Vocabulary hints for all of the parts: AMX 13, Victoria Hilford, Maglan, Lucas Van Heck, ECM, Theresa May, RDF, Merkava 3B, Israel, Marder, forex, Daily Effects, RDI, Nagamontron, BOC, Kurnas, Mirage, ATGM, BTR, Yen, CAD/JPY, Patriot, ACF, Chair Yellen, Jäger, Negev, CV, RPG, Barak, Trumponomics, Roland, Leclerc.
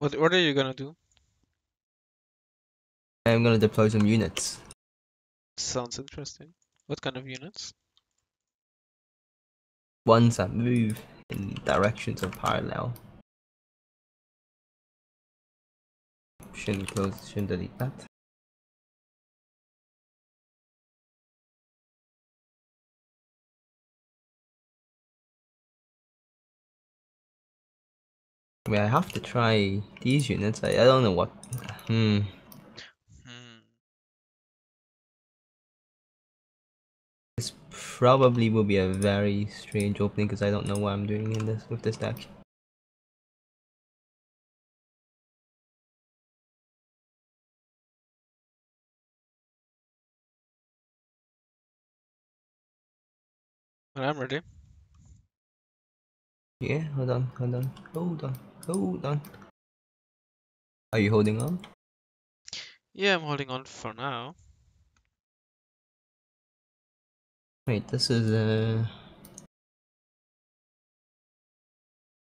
What order are you gonna do? I'm gonna deploy some units. Sounds interesting. What kind of units? Ones that move in directions of parallel. Shouldn't close, shouldn't delete that. I mean, I have to try these units. I don't know what. This probably will be a very strange opening because I don't know what I'm doing in this with this deck. Well, I'm ready. Yeah, hold on. Are you holding on? Yeah, I'm holding on for now. Wait, this is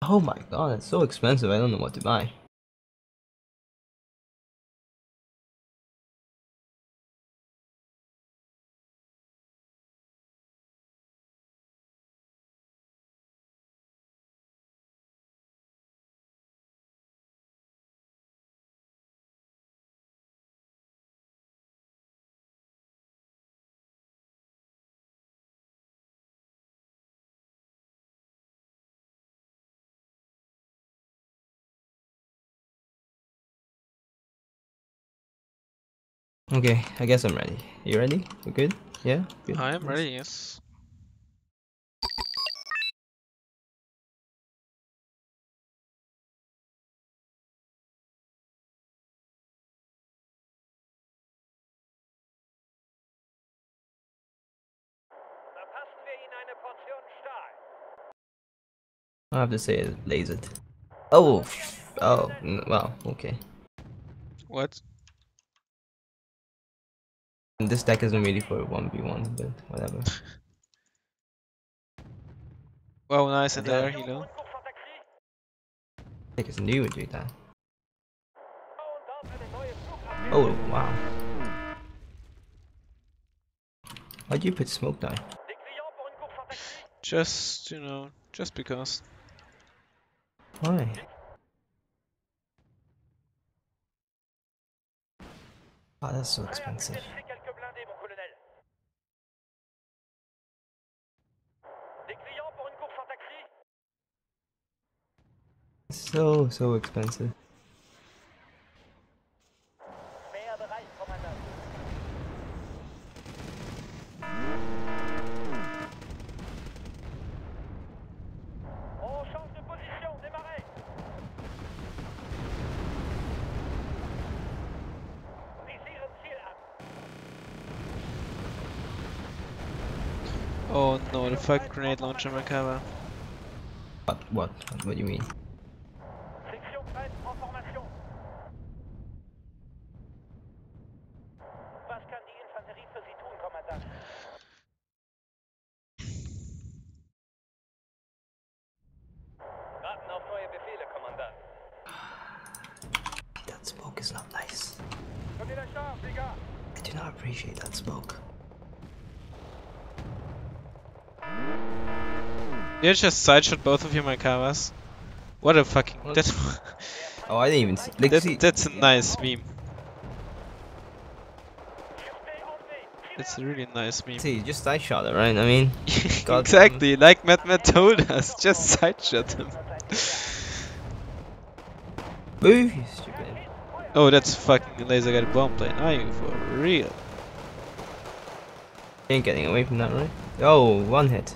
oh my god, it's so expensive, I don't know what to buy. Okay, I guess I'm ready. You ready? You good? Yeah? Good? I am ready, yes. I have to say it blazed. Oh, wow, okay. What? This deck isn't ready for a 1v1, but whatever. Well, nice, and there he goes. I think it's new to do that. Oh, wow. Why'd you put smoke down? Just, you know, just because. Why? Oh, that's so expensive. So expensive. Oh no, the fuck grenade launcher Merkava. What do you mean? You just sideshot both of your Merkavas. What a fucking. What? Oh, I didn't even see. Like, that's a nice meme. It's a really nice meme. See, you just sideshot it, right? I mean. Exactly, like Matt told us, just sideshot him. Move, you stupid. Oh, that's fucking laser guided bomb plane. Are you for real? Ain't getting away from that, right? Oh, one hit.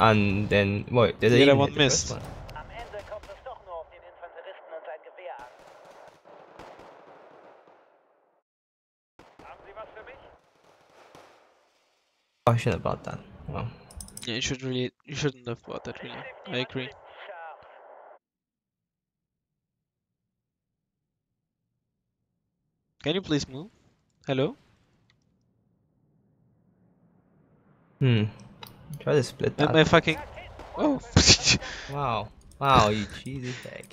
And then, wait, did I one missed? One? Oh, I shouldn't have bought that. Wow. Yeah, you shouldn't have bought that, really. I agree. Can you please move? Hello? Try to split that. And my fucking. Oh! Wow. Wow, you cheesy fag.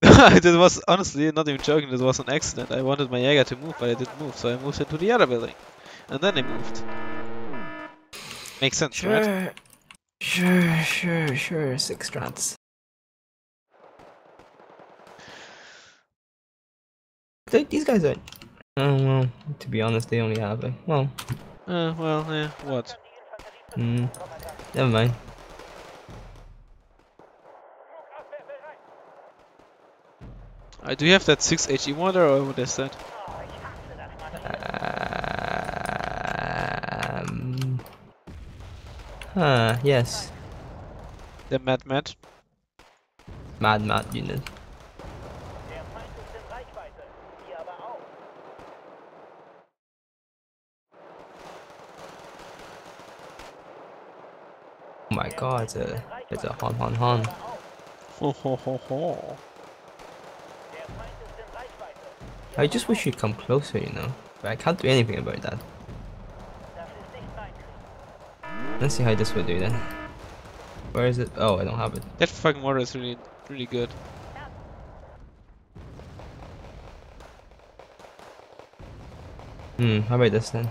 It was honestly, not even joking, it was an accident. I wanted my Jäger to move, but I didn't move, so I moved into the other building. And then I moved. Makes sense, sure. Right? Sure, 6 strats. These guys are... well, to be honest, they only have a... well... well, yeah, what? Never mind. Do you have that 6HE water, or what is that? Yes. The Mad unit. Oh my god, it's a hon. Ho ho ho ho. I just wish you'd come closer, you know, but I can't do anything about that. Let's see how this will do then. Where is it? Oh, I don't have it. That fucking water is really, really good. How about this then?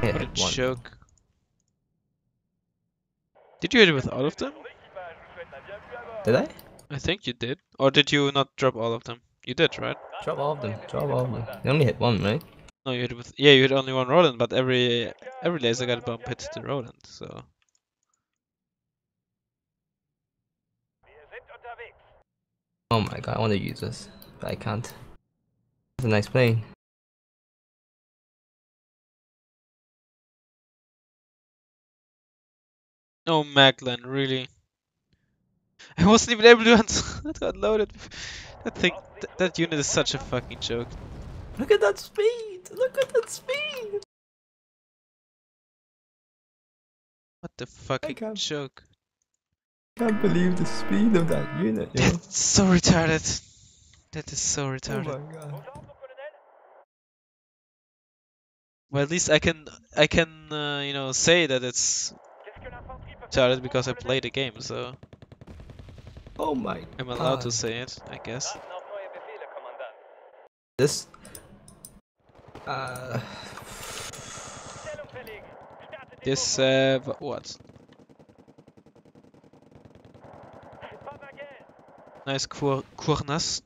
What a joke. Did you hit it with all of them? Did I? I think you did. Or did you not drop all of them? You did, right? Drop all of them. You only hit one, right? No, you hit with... yeah, you hit only one Roland, but every laser got a bump hit to Roland, so... oh my god, I want to use this, but I can't. That's a nice plane. No, Maglan, really. I wasn't even able to answer. That got loaded. That thing, that unit is such a fucking joke. Look at that speed! Look at that speed! What the fucking joke. I can't believe the speed of that unit, yo. That's so retarded. That is so retarded. Oh my god. Well, at least I can, you know, say that it's retarded because I played the game, so... oh my god. I'm allowed to say it, I guess. This... this, what? Nice Kurnas.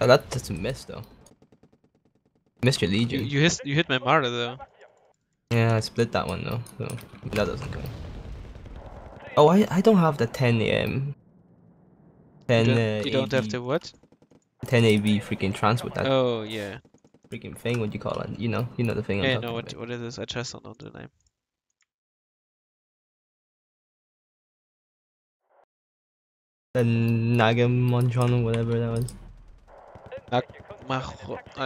Oh, that's a miss, though. Missed your Legion. You hit my Marder, though. Yeah, I split that one, though. So that doesn't count. Oh, I don't have the 10 AM. 10 you don't have the what? 10 AV freaking transport. That oh yeah. Freaking thing, what do you call it? You know the thing. Yeah, I know what it is. I just don't know the name. The Nagamontron or whatever that was. I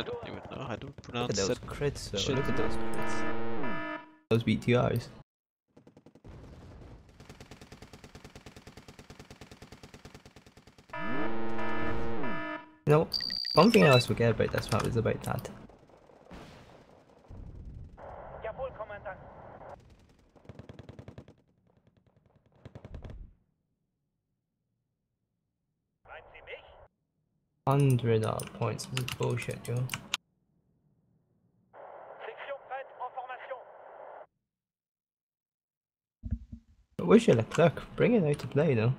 don't even know how to pronounce that. Look at those crits. Though. Look at those crits. Those BTRs. You know, one thing I always forget about that map is about that. $100 points, this is bullshit, yo. I wish you Leclerc, bring it out to play though.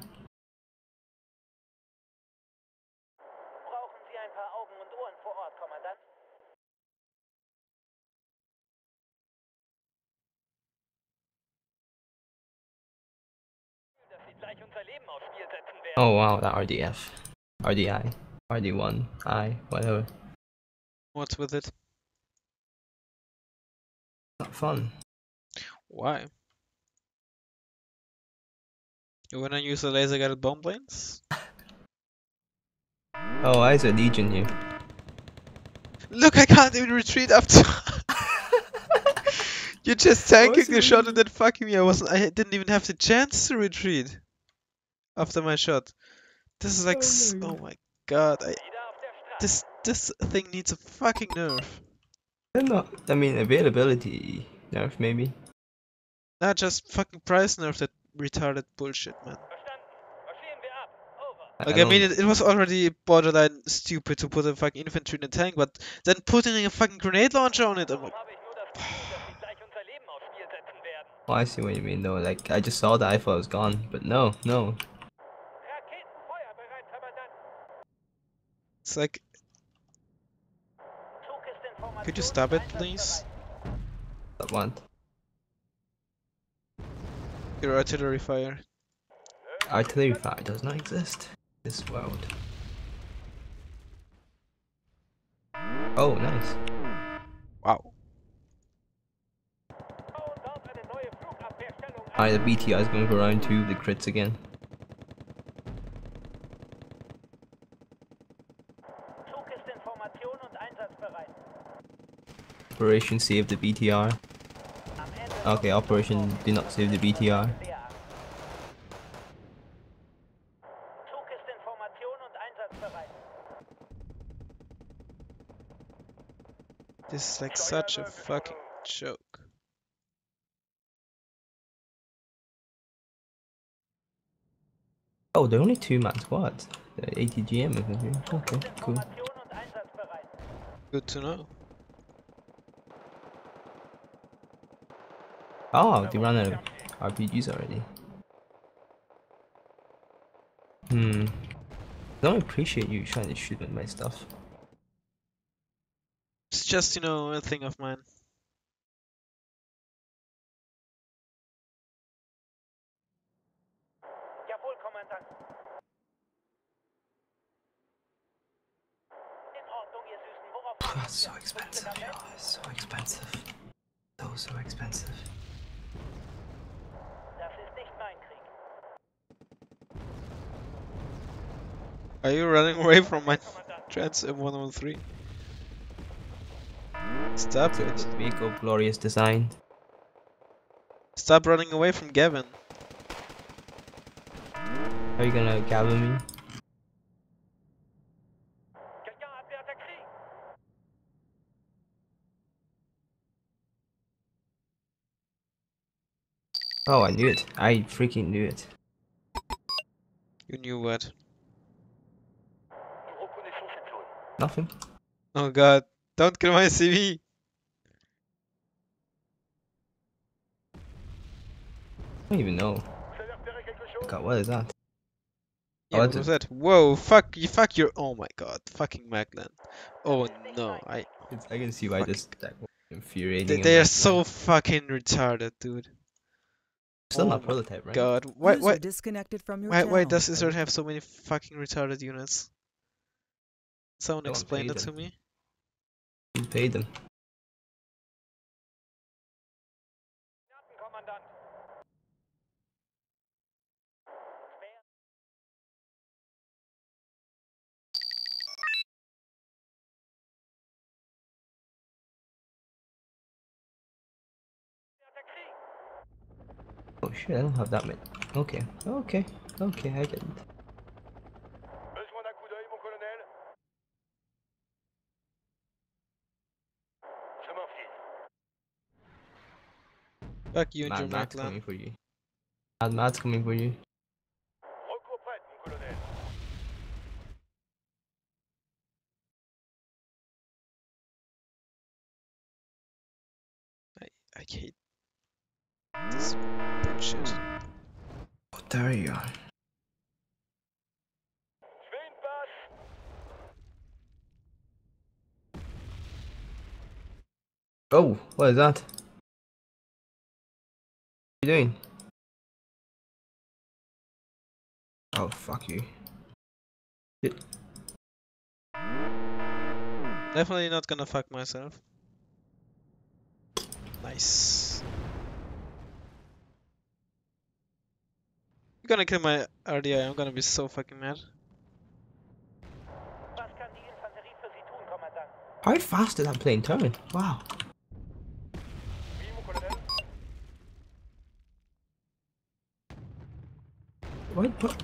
Oh wow, that RDF. RDI. RD1. I. Whatever. What's with it? Not fun. Why? You wanna use the laser guided bomb planes? Oh, I said Legion here. Look, I can't even retreat after. You're just tanking the shot and then fucking me. I didn't even have the chance to retreat after my shot. This is like, oh my god, this This thing needs a fucking nerf. I mean, availability nerf, maybe. Nah, just fucking price nerf that retarded bullshit, man. Like, I mean, it was already borderline stupid to put a fucking infantry in a tank, but then putting a fucking grenade launcher on it, I'm like... Oh, I see what you mean, though. Like, I just saw that, I thought it was gone, but no, no. It's like... Could you stop it, please? Stop what? Your artillery fire. Artillery fire does not exist in this world. Oh, nice. Wow. Alright, the BTR is going to go round two, the crits again. Operation save the BTR. Okay, operation did not save the BTR. This is like such a fucking joke. Oh, they're only 2-man squads. The ATGM is here. Okay, cool. Good to know. Oh, they ran out of RPGs already. Hmm. I don't appreciate you trying to shoot at my stuff. It's just, you know, a thing of mine. That's so expensive, y'all. It's so expensive. So, so expensive. Are you running away from my Trans M113? Stop it. Speak of glorious design. Stop running away from Gavin. Are you gonna Gavin me? Oh, I knew it. I freaking knew it. You knew what? Nothing. Oh god, don't kill my CV! I don't even know. God, what is that? Yeah, oh, what was that? Whoa, fuck your- oh my god, fucking Maglan. Oh no, I can see why this deck was infuriating. They are so fucking retarded, dude. Still not prototype, right? God, why disconnected from your why does Israel have so many fucking retarded units? Someone explain that to me. You pay them. Oh shit, I don't have that many. Okay, okay, okay, I get it. Fuck you, Mad Mad's coming for you. Mad Mad's coming for you. I hate this bullshit. Oh, there you are. Oh, what is that? What are you doing? Oh, fuck you. Shit. Definitely not gonna fuck myself. Nice. You're gonna kill my RDI, I'm gonna be so fucking mad. How fast did that plane turn? Wow.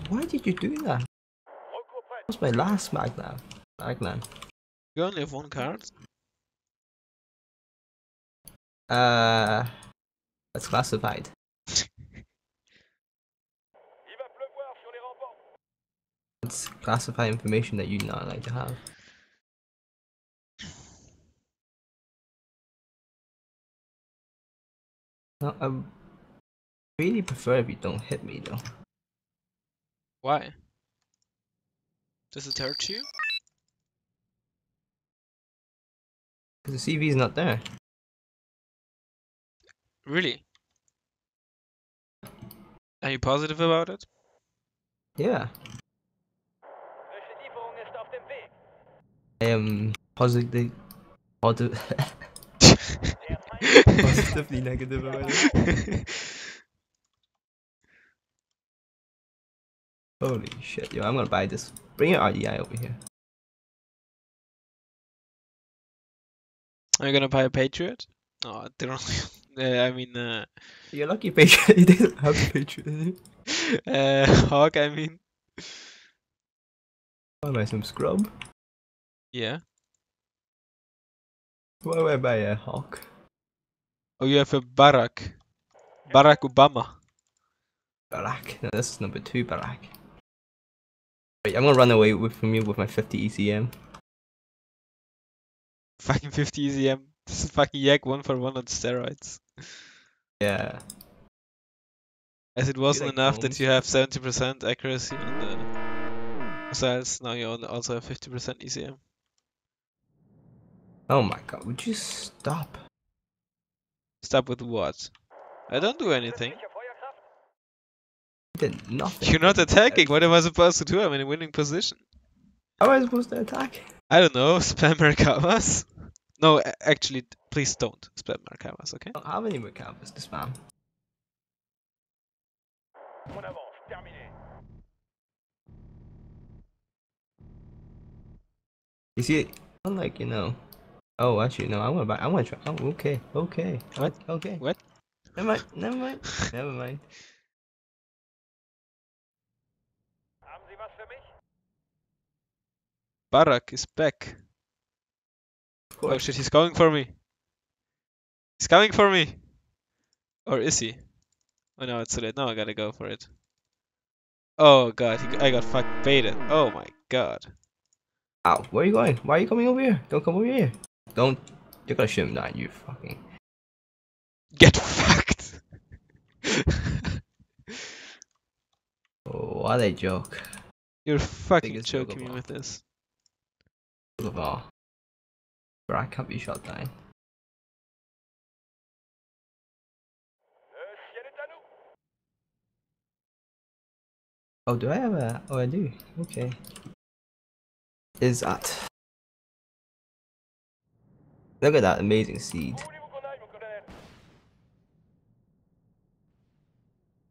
Why did you do that? That was my last Maglan. You only have one card? That's classified. It's classified information that you'd not like to have. No, I really prefer if you don't hit me though. Why? Does it hurt you? Because the CV is not there. Really? Are you positive about it? Yeah. I am positively negative about it. Holy shit, yo, I'm gonna buy this. Bring your RDI over here. Are you gonna buy a Patriot? Oh, you're lucky Patriot, you didn't have a Patriot. Hawk, I mean. Oh, am I some scrub? Yeah. Why would I buy a Hawk? Oh, you have a Barak. Barack Obama. Barak, no, this is number 2 Barak. Wait, I'm gonna run away from you with my 50 ECM. Fucking 50 ECM. This is fucking Jäger 1-for-1 on steroids. Yeah. As it wasn't like enough that you have 70% accuracy on the missiles, now you also have 50% ECM. Oh my god, would you stop? Stop with what? I don't do anything. You did nothing. You're not attacking, what am I supposed to do? I'm in a winning position. How am I supposed to attack? I don't know, spam Merkavas? No, actually, please don't spam Merkavas, okay? I don't have any Merkavas to spam. You see, I'm like, you know... Oh, actually, no, I wanna try. Oh, okay. What? What? Never mind. Never mind. Barak is back. Oh shit, he's going for me. He's coming for me. Or is he? Oh no, it's too late. No, I gotta go for it. Oh god, I got fucked baited. Oh my god. Ow, where are you going? Why are you coming over here? Don't come over here. Don't. You're gonna shoot him down, you fucking. Get fucked! Oh, what a joke. You're fucking joking me with this. Look at bro, I can't be shot down. Oh, do I have a. Oh, I do. Okay. Is that. Look at that amazing seed.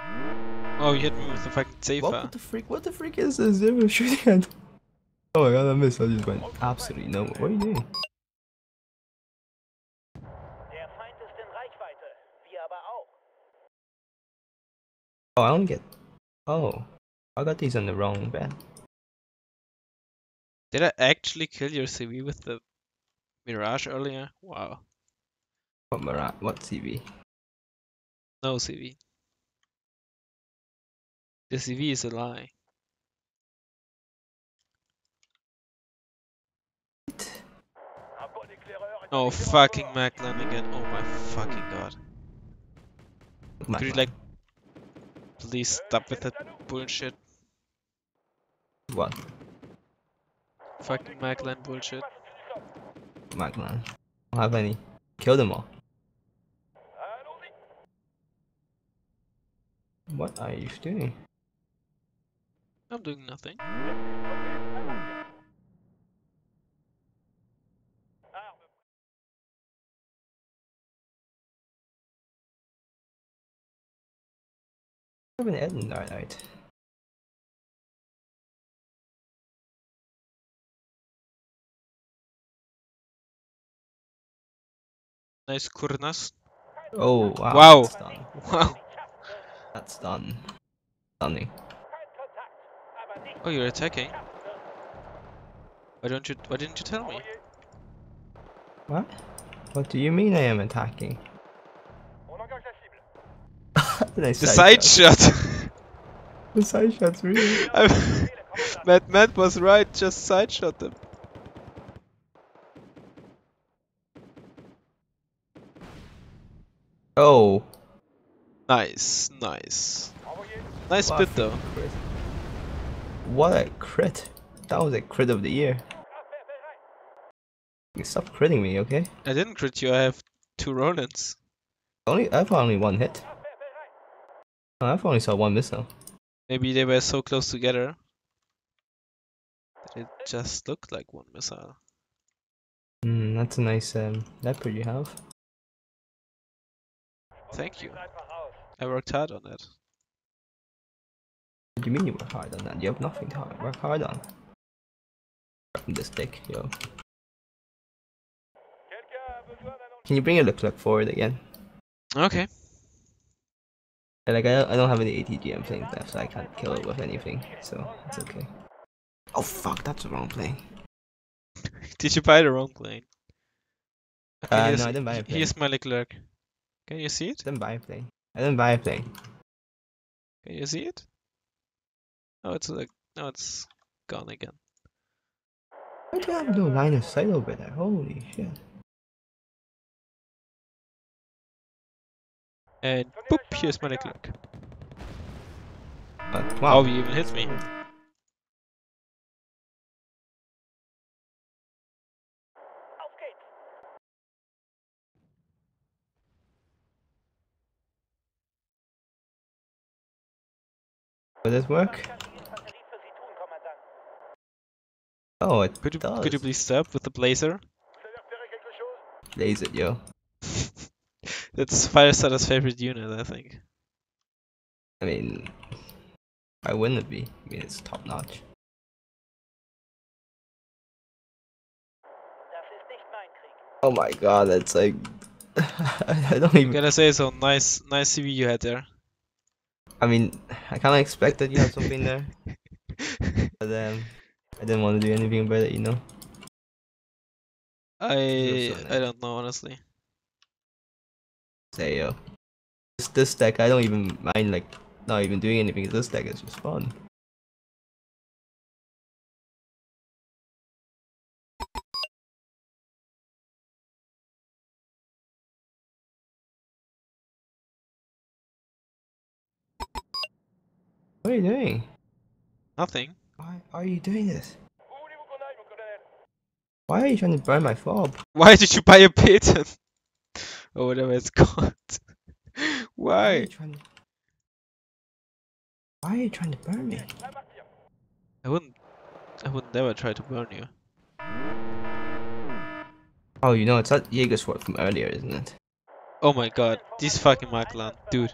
Oh, you hit me with the fucking safer. What the freak? What the freak is this? They were shooting at. Oh my god, I missed. I just went absolutely no. What are you doing? Oh, I don't get. Oh, I got these on the wrong bed. Did I actually kill your CV with the Mirage earlier? Wow. What Mirage? What CV? No CV. The CV is a lie. What? Oh fucking Maglan again! Oh my fucking god! Maglan. Could you like please stop with that bullshit? What? Fucking Maglan bullshit. Maglan. I don't have any. Kill them all. What are you doing? I'm doing nothing. I've been editing that night. Nice Kurnas. Oh wow. Wow. That's done. Wow. That's done. Stunning. Oh, you're attacking. Why didn't you tell me? What? What do you mean I am attacking? The side shot! The side shots, really? Matt was right, just side shot them. Oh. Nice, nice. Nice bit though. Crit. What a crit. That was a crit of the year. You stop critting me, okay? I didn't crit you, I have 2 Rolins. I've only 1 hit. Oh, I've only saw 1 miss now. Maybe they were so close together that it just looked like 1 missile. Hmm, that's a nice leopard you have. Thank you. I worked hard on that. What do you mean you work hard on that? You have nothing to work hard on. Dropping this dick, yo. Can you bring your Leclerc forward again? Okay. Like, I don't have any ATGM things left, so I can't kill it with anything, so it's okay. Oh fuck, that's the wrong plane. Did you buy the wrong plane? No, I didn't buy a plane. Here's my Leclerc. Can you see it? I didn't buy a plane. I didn't buy a plane. Can you see it? Oh, it's like, no, it's gone again. Why do I have no line of sight over there? Holy shit. And boop, here's my Leclerc. Wow, oh, he even hit me. Will this work? Oh, it does. Could you please stop with the blazer? Blaze it, yo. That's Firestarter's favorite unit, I think. I mean, why wouldn't it be? I mean, it's top notch. Oh my god, that's like... I don't even... Can I say so? Nice CV you had there. I mean, I kind of expected you have something there, but I didn't want to do anything about it, you know. I don't know, honestly. Say yo, this deck I don't even mind like not even doing anything. This deck is just fun. What are you doing? Nothing. Why are you doing this? Why are you trying to burn my fob? Why did you buy a patent? Or whatever it's called. Why? Why are you trying to burn me? I would never try to burn you. Oh, you know, it's that Jäger sword from earlier, isn't it? Oh my god, these fucking Maglan, dude.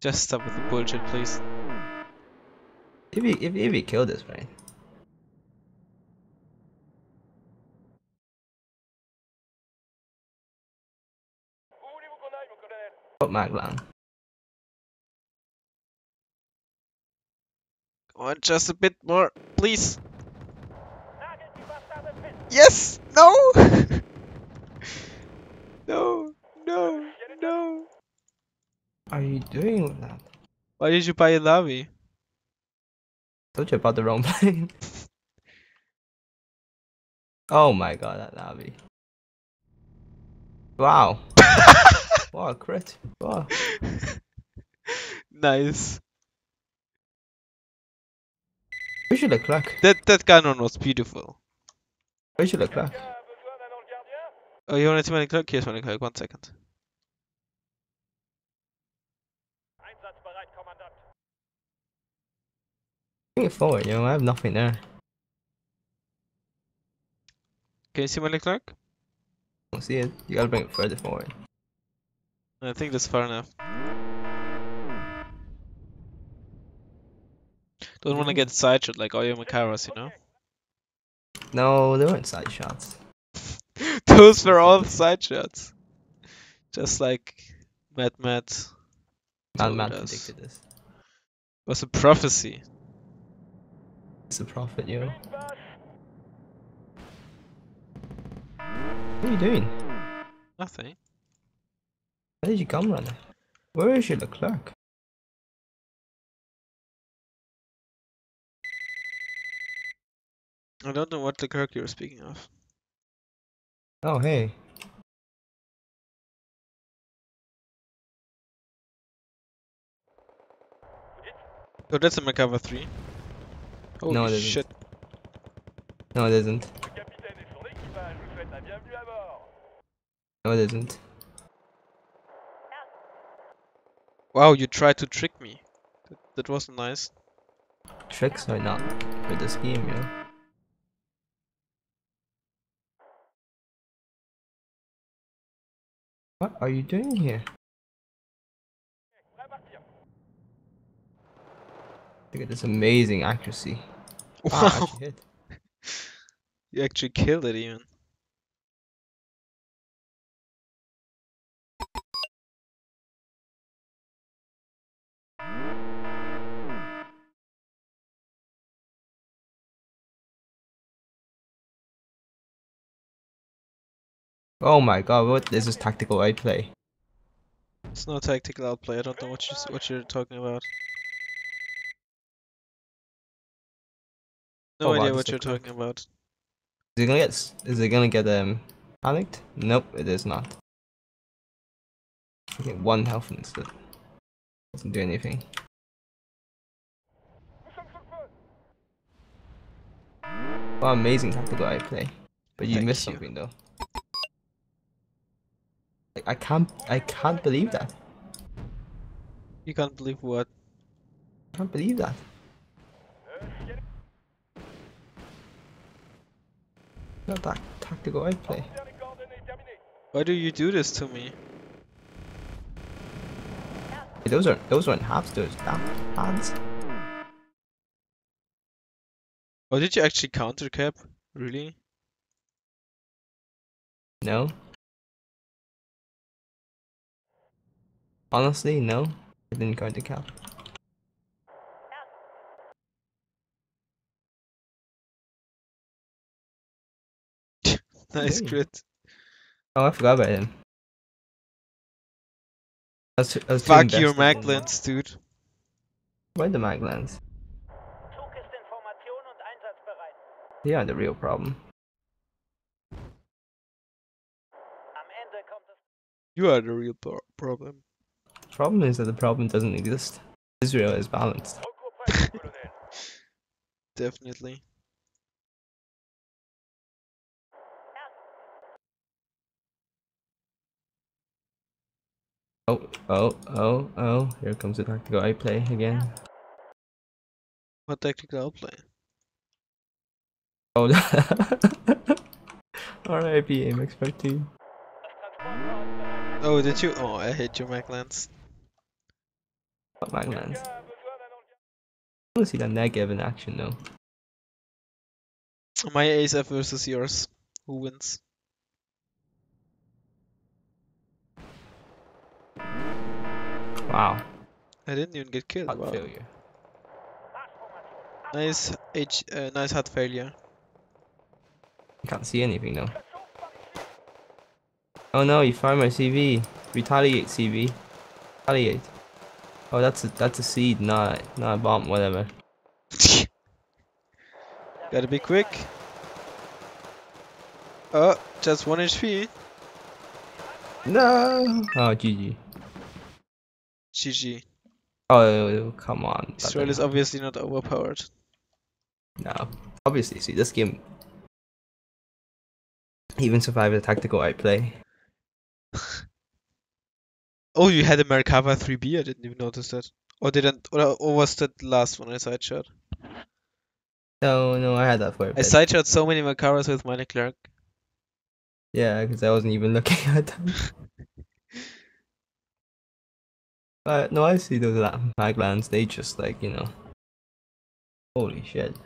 Just stop with the bullshit, please. If we kill this, right? What Maglan? Come on, just a bit more, please. Yes! No! No! No! No! What are you doing with that? Why did you buy a Navi? Told you about the wrong plane. Oh my god, that Navi. Wow. Wow, a crit. Wow. Nice. We should look like. That cannon was beautiful. We should look like. Oh, you wanted to make a clock? Here's my clock, 1 second. Bring it forward, yo, I have nothing there. Can you see my Leclerc? I don't see it. You gotta bring it further forward. I think that's far enough. Don't wanna get side shot like all your Makaras, you know? No, they weren't side shots. Those were all side shots. Just like Matt predicted this. It was a prophecy. It's a prophet, yo. What are you doing? Nothing. Where did you come, Ronin? Where is your Leclerc? I don't know what Leclerc you were speaking of. Oh, hey. So that's a Merkava 3. Holy no, it shit. No, it isn't. No, it isn't. Wow, you tried to trick me. That wasn't nice. Tricks are not with this game, yo. What are you doing here? Look at this amazing accuracy. Wow. Ah, I hit. You actually killed it even. Oh my god, what is this tactical outplay? It's no tactical outplay, I don't know what you're talking about. No idea what you're talking about. Is it gonna get panicked? Nope, it is not. I get one health instead. Doesn't do anything. Wow, amazing tactical outplay. But you missed something though. Like, I can't believe that. You can't believe what? I can't believe that. Not that tactical outplay. Why do you do this to me? Hey, those aren't halves, those are hands. Oh, did you actually counter cap? Really? No. Honestly, no, I didn't go into cap. Nice crit. Oh, I forgot about him. I was fuck your Maglans, dude. Why the Maglans? They are the real problem. You are the real problem. Problem is that the problem doesn't exist. Israel is balanced. Definitely. Oh, here comes the tactical outplay again. What tactical outplay? Oh, RIP AMX 13. Oh, did you? Oh, I hate your Maglans. What Maglans? I want to see that Negev in action though. My ACF versus yours. Who wins? Wow. I didn't even get killed. Wow. Failure. Nice nice hard failure. I can't see anything now. Oh no, you found my CV. Retaliate CV. Retaliate. Oh, that's a seed, not a bomb, whatever. Gotta be quick. Oh, just 1 HP. No. Oh, GG. GG. Oh, come on. Israel is obviously not overpowered. No, obviously. See, this game even survived a tactical outplay. Oh, you had a Merkava 3B? I didn't even notice that. Or didn't? Or was that the last one I sideshot? No, I had that for a bit. I sideshot so many Merkavas with my Leclerc. Yeah, because I wasn't even looking at them. No, I see those Maglans, they just like, you know. Holy shit.